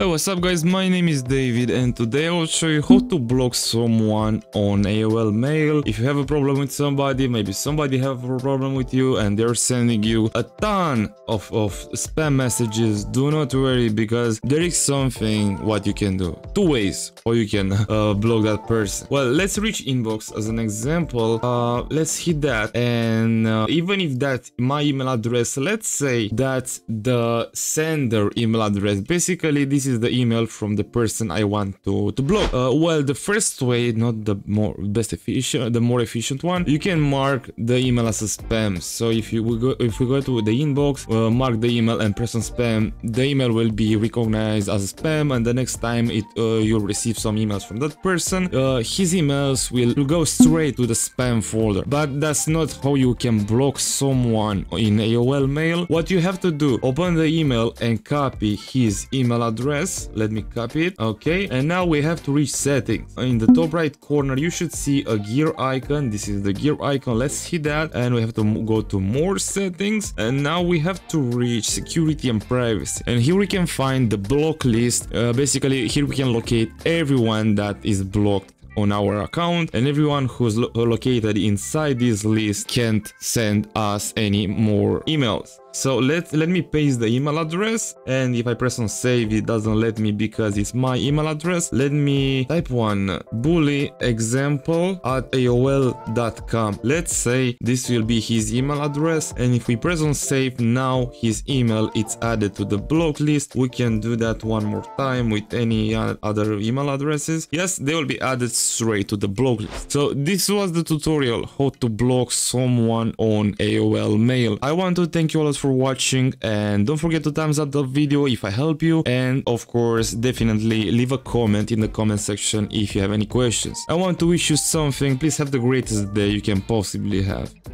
Hey, what's up guys, my name is David and today I'll show you how to block someone on AOL Mail. If you have a problem with somebody, maybe somebody have a problem with you and they're sending you a ton of spam messages, do not worry because there is something what you can do. Two ways how you can block that person. Well, let's reach inbox as an example. Let's hit that and even if that my email address, let's say that's the sender email address, basically this is the email from the person I want to block. Well, the first way, not the more efficient one, you can mark the email as a spam. So if we go to the inbox, mark the email and press on spam, the email will be recognized as a spam, and the next time you'll receive some emails from that person, his emails will go straight to the spam folder. But that's not how you can block someone in AOL Mail. What you have to do, open the email and copy his email address. Let me copy it. Okay, and now we have to reach settings. In the top right corner you should see a gear icon. This is the gear icon. Let's hit that and we have to go to more settings, and now we have to reach security and privacy, and here we can find the block list. Basically here we can locate everyone that is blocked on our account, and everyone who's located inside this list can't send us any more emails. So let me paste the email address, and if I press on save it doesn't let me because it's my email address. Let me type one, bullyexample@aol.com. let's say this will be his email address, and if we press on save, now his email it's added to the block list. We can do that one more time with any other email addresses. Yes, they will be added straight to the block list. So this was the tutorial how to block someone on AOL Mail. I want to thank you all for watching, and don't forget to thumbs up the video if I help you, and of course definitely leave a comment in the comment section if you have any questions. I want to wish you something. Please have the greatest day you can possibly have.